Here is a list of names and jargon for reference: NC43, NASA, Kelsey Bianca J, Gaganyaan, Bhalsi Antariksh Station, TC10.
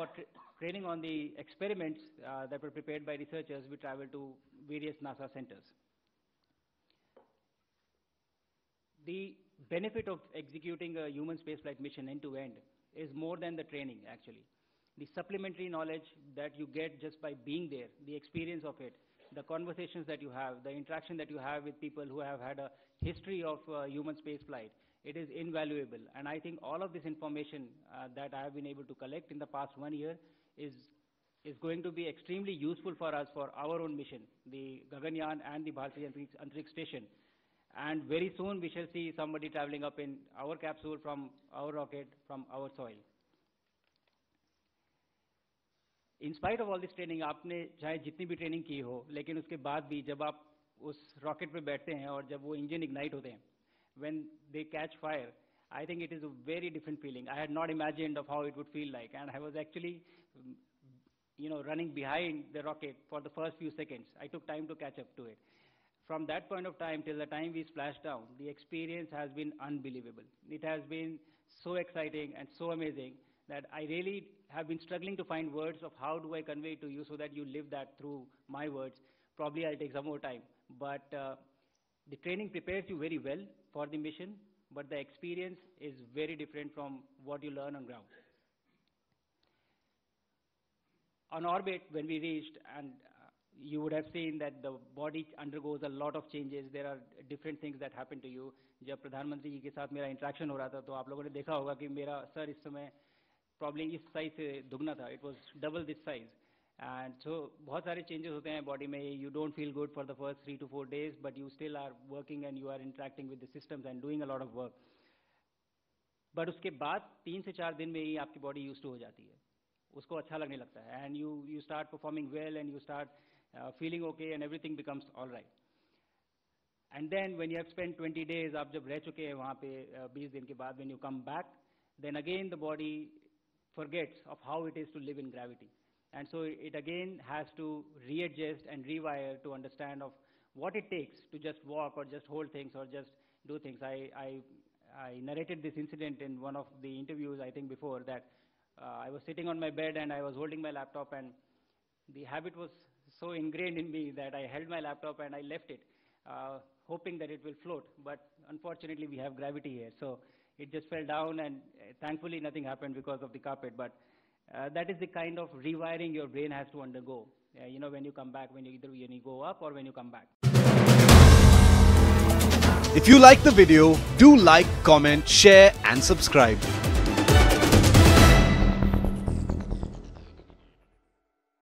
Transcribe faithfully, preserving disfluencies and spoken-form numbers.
for tra training on the experiments uh, that were prepared by researchers, we traveled to various NASA centers. The benefit of executing a human spaceflight mission end-to-end is more than the training, actually. The supplementary knowledge that you get just by being there, the experience of it, the conversations that you have, the interaction that you have with people who have had a history of uh, human spaceflight, it is invaluable. And I think all of this information uh, that I have been able to collect in the past one year is, is going to be extremely useful for us for our own mission, the Gaganyaan and the Bhalsi Antariksh Station. And very soon we shall see somebody traveling up in our capsule from our rocket, from our soil. In spite of all this training, आपने चाहे जितनी भी training की हो, लेकिन उसके बाद भी जब आप उस rocket पे बैठते हैं और जब वो engine ignite होते हैं, when they catch fire, I think it is a very different feeling. I had not imagined of how it would feel like, and I was actually, you know, running behind the rocket for the first few seconds. I took time to catch up to it. From that point of time till the time we splashed down, the experience has been unbelievable. It has been so exciting and so amazing that I really have been struggling to find words of how do I convey it to you so that you live that through my words. Probably I'll take some more time. But uh, the training prepares you very well for the mission, but the experience is very different from what you learn on ground. On orbit, when we reached, and you would have seen that the body undergoes a lot of changes. There are different things that happen to you. जब प्रधानमंत्री जी के साथ मेरा interaction हो रहा था, तो आप लोगों ने देखा होगा कि मेरा सर इस समय probably इस size से दुगना था. It was double this size. And so बहुत सारे changes होते हैं body में. You don't feel good for the first three to four days, but you still are working and you are interacting with the systems and doing a lot of work. But उसके बाद तीन से चार दिन में ही आपकी body used to हो जाती है. उसको अच्छा लगने लगता है. And you you start performing well and you start Uh, feeling okay and everything becomes all right. And then when you have spent twenty days, आप जब रह चुके हैं वहाँ पे twenty दिन के बाद, when you come back, then again the body forgets of how it is to live in gravity. And so it again has to readjust and rewire to understand of what it takes to just walk or just hold things or just do things. I, I, I narrated this incident in one of the interviews, I think before, that uh, I was sitting on my bed and I was holding my laptop, and the habit was so ingrained in me that I held my laptop and I left it, uh, hoping that it will float. But unfortunately, we have gravity here. So it just fell down, and uh, thankfully nothing happened because of the carpet. But uh, that is the kind of rewiring your brain has to undergo, uh, you know, when you come back, when you either when you go up or when you come back. If you like the video, do like, comment, share, and subscribe.